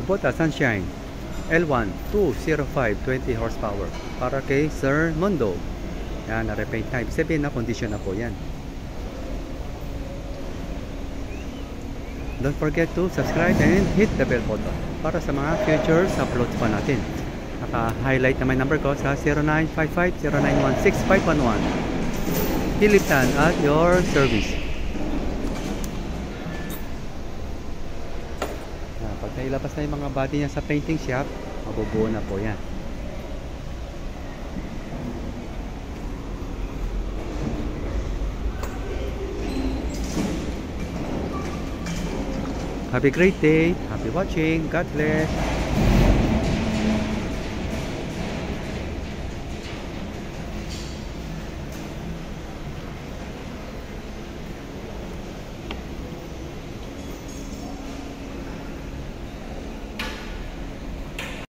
Kubota Sunshine L1 205 20 horsepower para kay Sir Mundo. Yan, na-repaint type 7 na condition na po yan. Don't forget to subscribe and hit the bell button para sa mga future uploads pa natin. Naka-highlight naman number ko sa 0955-0916-511. Philip Tan at your service. Pag nailabas na yung mga body niya sa painting shop, mabubuo na po yan. Have a great day. Happy watching. God bless.